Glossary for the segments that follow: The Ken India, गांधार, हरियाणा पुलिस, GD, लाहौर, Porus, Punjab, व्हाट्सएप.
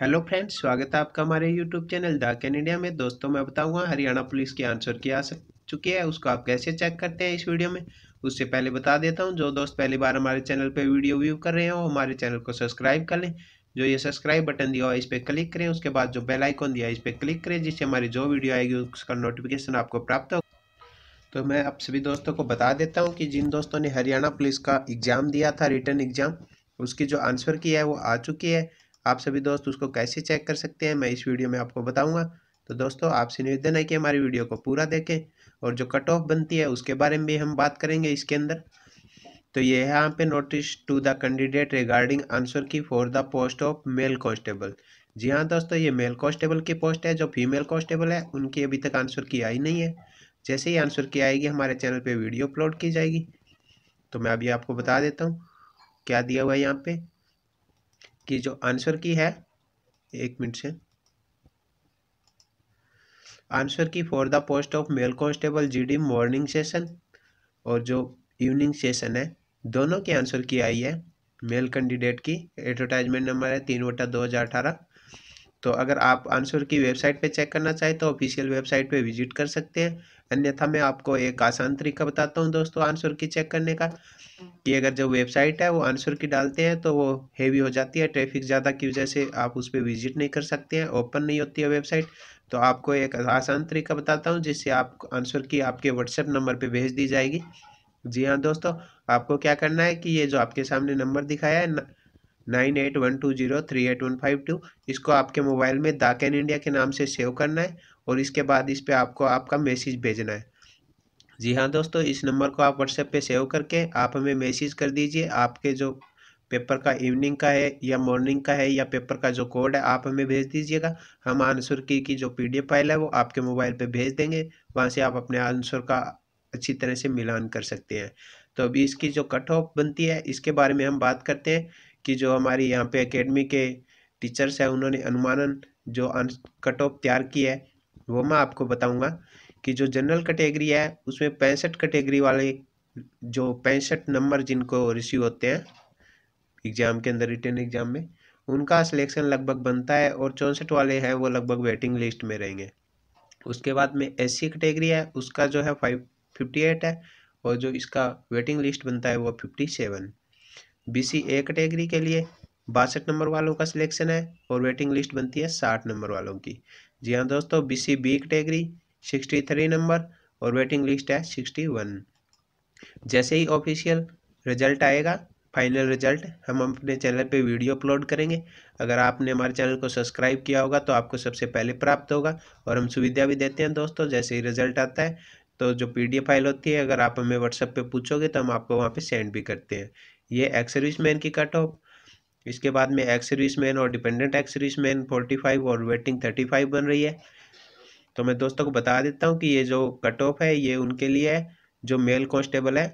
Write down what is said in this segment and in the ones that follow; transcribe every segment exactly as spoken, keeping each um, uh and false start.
Hello friends, स्वागत है आपका हमारे YouTube channel the Ken India में। दोस्तों मैं बताऊंगा हरियाणा पुलिस के आंसर की आ चुकी है, उसको आप कैसे चेक करते हैं इस वीडियो में। उससे पहले बता देता हूं, जो दोस्त पहली बार हमारे चैनल पे वीडियो व्यू कर रहे हो हमारे चैनल को सब्सक्राइब कर लें। जो ये सब्सक्राइब बटन दिया है इस पर क्लिक करें, उसके बाद जो बेल आइकॉन दिया है इस पर क्लिक करें, जिससे हमारी जो वीडियो आएगी उसका नोटिफिकेशन आपको प्राप्त हो। तो मैं आप सभी दोस्तों को बता देता हूँ कि जिन दोस्तों ने हरियाणा पुलिस का एग्ज़ाम दिया था, रिटर्न एग्ज़ाम, उसकी जो आंसर की है वो आ चुकी है। आप सभी दोस्त उसको कैसे चेक कर सकते हैं मैं इस वीडियो में आपको बताऊंगा। तो दोस्तों आपसे निवेदन है कि हमारी वीडियो को पूरा देखें, और जो कट ऑफ बनती है उसके बारे में भी हम बात करेंगे इसके अंदर। तो ये है यहाँ पे notice to the candidate regarding answer key for the post of male constable. जी हाँ दोस्तों, ये मेल कांस्टेबल की पोस्ट है। जो फीमेल कांस्टेबल है उनकी अभी तक आंसर की आई नहीं है। जैसे ही आंसर की आएगी हमारे चैनल पर वीडियो अपलोड की जाएगी। तो मैं अभी आपको बता देता हूँ क्या दिया हुआ है यहाँ पे कि जो आंसर की है, एक मिनट से, answer key for the post of male constable GD morning session और जो इवनिंग सेशन है दोनों के आंसर की आई है। मेल कैंडिडेट की एडवर्टाइजमेंट नंबर है तीन बटा दो हज़ार अठारह। तो अगर आप आंसर की वेबसाइट पे चेक करना चाहें तो ऑफिशियल वेबसाइट पे विजिट कर सकते हैं, अन्यथा मैं आपको एक आसान तरीका बताता हूं दोस्तों आंसर की चेक करने का। कि अगर जो वेबसाइट है वो आंसर की डालते हैं तो वो हेवी हो जाती है, ट्रैफिक ज़्यादा की वजह से आप उस पर विजिट नहीं कर सकते हैं, ओपन नहीं होती है वेबसाइट। तो आपको एक आसान तरीका बताता हूँ जिससे आप आंसर की आपके व्हाट्सएप नंबर पर भेज दी जाएगी। जी हाँ दोस्तों, आपको क्या करना है कि ये जो आपके सामने नंबर दिखाया है nine eight one two zero three eight one five two, इसको आपके मोबाइल में द केन इंडिया के नाम से सेव करना है, और इसके बाद इस पे आपको आपका मैसेज भेजना है। जी हाँ दोस्तों, इस नंबर को आप व्हाट्सएप पे सेव करके आप हमें मैसेज कर दीजिए। आपके जो पेपर का इवनिंग का है या मॉर्निंग का है या पेपर का जो कोड है आप हमें भेज दीजिएगा। हम आंसर की, की जो पी डी एफ फाइल है वो आपके मोबाइल पर भेज देंगे। वहाँ से आप अपने आंसर का अच्छी तरह से मिलान कर सकते हैं। तो अभी इसकी जो कट ऑफ बनती है इसके बारे में हम बात करते हैं कि जो हमारी यहाँ पे एकेडमी के टीचर्स हैं उन्होंने अनुमानन जो कट ऑफ तैयार की है वो मैं आपको बताऊंगा। कि जो जनरल कैटेगरी है उसमें पैंसठ कैटेगरी वाले जो पैंसठ नंबर जिनको रिसीव होते हैं एग्ज़ाम के अंदर, रिटन एग्ज़ाम में, उनका सिलेक्शन लगभग बनता है, और चौंसठ वाले हैं वो लगभग वेटिंग लिस्ट में रहेंगे। उसके बाद में एस सी कैटेगरी है उसका जो है फाइव फिफ्टी एट है, और जो इसका वेटिंग लिस्ट बनता है वो fifty seven. B C A category के लिए बासठ नंबर वालों का सिलेक्शन है, और वेटिंग लिस्ट बनती है साठ नंबर वालों की। जी हाँ दोस्तों, B C B category sixty three number और वेटिंग लिस्ट है सिक्सटी वन। जैसे ही ऑफिशियल रिजल्ट आएगा, फाइनल रिजल्ट, हम अपने चैनल पे वीडियो अपलोड करेंगे। अगर आपने हमारे चैनल को सब्सक्राइब किया होगा तो आपको सबसे पहले प्राप्त होगा, और हम सुविधा भी देते हैं दोस्तों। जैसे ही रिजल्ट आता है तो जो पी डी एफ फाइल होती है अगर आप हमें व्हाट्सएप पे पूछोगे तो हम आपको वहाँ पे सेंड भी करते हैं। ये एक्स सर्विस मैन की कट ऑफ, इसके बाद में एक्स सर्विस मैन और dependent ex service man forty five और वेटिंग थर्टी फाइव बन रही है। तो मैं दोस्तों को बता देता हूँ कि ये जो कट ऑफ है ये उनके लिए है जो मेल कांस्टेबल है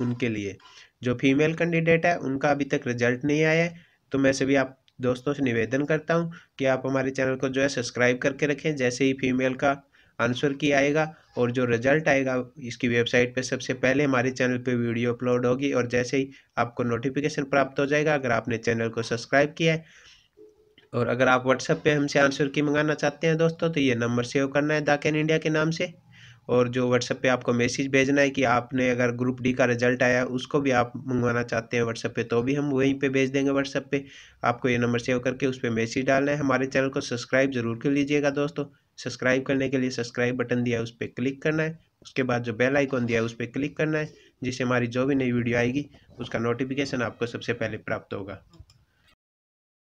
उनके लिए। जो फीमेल कैंडिडेट है उनका अभी तक रिजल्ट नहीं आया है। तो मैं सभी आप दोस्तों से निवेदन करता हूँ कि आप हमारे चैनल को जो है सब्सक्राइब करके रखें। जैसे ही फीमेल का आंसर की आएगा और जो रिजल्ट आएगा इसकी वेबसाइट पे सबसे पहले हमारे चैनल पे वीडियो अपलोड होगी, और जैसे ही आपको नोटिफिकेशन प्राप्त हो जाएगा अगर आपने चैनल को सब्सक्राइब किया है। और अगर आप व्हाट्सएप पे हमसे आंसर की मंगाना चाहते हैं दोस्तों तो ये नंबर सेव करना है द केन इंडिया के नाम से, और जो व्हाट्सएप पे आपको मैसेज भेजना है कि आपने अगर ग्रुप डी का रिजल्ट आया उसको भी आप मंगवाना चाहते हैं व्हाट्सएप पे तो भी हम वहीं पे भेज देंगे। व्हाट्सएप पे आपको ये नंबर सेव करके उस पर मैसेज डालना है। हमारे चैनल को सब्सक्राइब जरूर कर लीजिएगा दोस्तों। सब्सक्राइब करने के लिए सब्सक्राइब बटन दिया है उस पर क्लिक करना है, उसके बाद जो बेल आइकॉन दिया है उस पर क्लिक करना है, जिससे हमारी जो भी नई वीडियो आएगी उसका नोटिफिकेशन आपको सबसे पहले प्राप्त होगा।